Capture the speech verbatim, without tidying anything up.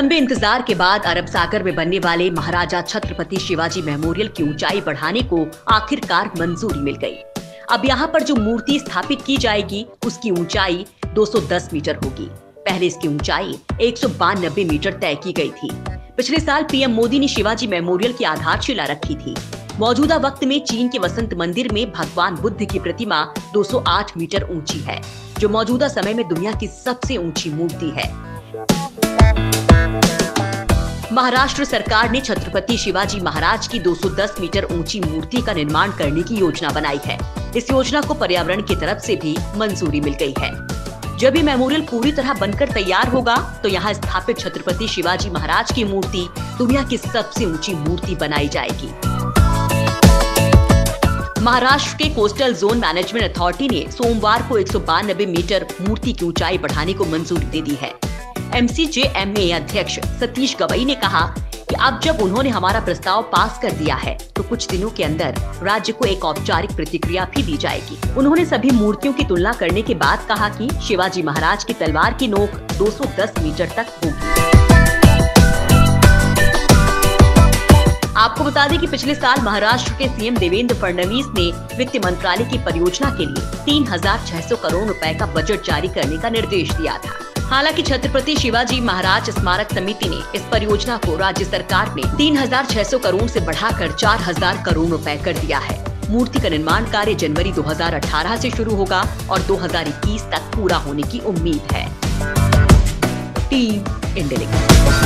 लंबे इंतजार के बाद अरब सागर में बनने वाले महाराजा छत्रपति शिवाजी मेमोरियल की ऊंचाई बढ़ाने को आखिरकार मंजूरी मिल गई। अब यहाँ पर जो मूर्ति स्थापित की जाएगी उसकी ऊंचाई दो सौ दस मीटर होगी। पहले इसकी ऊंचाई एक सौ बानबे मीटर तय की गई थी। पिछले साल पीएम मोदी ने शिवाजी मेमोरियल की आधारशिला रखी थी। मौजूदा वक्त में चीन के वसंत मंदिर में भगवान बुद्ध की प्रतिमा दो सौ आठ मीटर ऊंची है, जो मौजूदा समय में दुनिया की सबसे ऊंची मूर्ति है। महाराष्ट्र सरकार ने छत्रपति शिवाजी महाराज की दो सौ दस मीटर ऊंची मूर्ति का निर्माण करने की योजना बनाई है। इस योजना को पर्यावरण की तरफ से भी मंजूरी मिल गई है। जब ये मेमोरियल पूरी तरह बनकर तैयार होगा तो यहाँ स्थापित छत्रपति शिवाजी महाराज की मूर्ति दुनिया की सबसे ऊंची मूर्ति बनाई जाएगी। महाराष्ट्र के कोस्टल जोन मैनेजमेंट अथॉरिटी ने सोमवार को एक सौ बानबे मीटर मूर्ति की ऊंचाई बढ़ाने को मंजूरी दे दी है। M C J M A अध्यक्ष सतीश गवई ने कहा कि अब जब उन्होंने हमारा प्रस्ताव पास कर दिया है तो कुछ दिनों के अंदर राज्य को एक औपचारिक प्रतिक्रिया भी दी जाएगी। उन्होंने सभी मूर्तियों की तुलना करने के बाद कहा कि शिवाजी महाराज की तलवार की नोक दो सौ दस मीटर तक होगी। आपको बता दें कि पिछले साल महाराष्ट्र के सीएम देवेंद्र फडणवीस ने वित्त मंत्रालय की परियोजना के लिए तीन हजार छह सौ करोड़ रुपए का बजट जारी करने का निर्देश दिया था। हालांकि छत्रपति शिवाजी महाराज स्मारक समिति ने इस परियोजना को राज्य सरकार ने तीन हजार छह सौ करोड़ से बढ़ाकर चार हजार करोड़ रुपए कर दिया है। मूर्ति का निर्माण कार्य जनवरी दो हजार अठारह से शुरू होगा और दो हजार इक्कीस तक पूरा होने की उम्मीद है। टीम इंडिलिंक्स।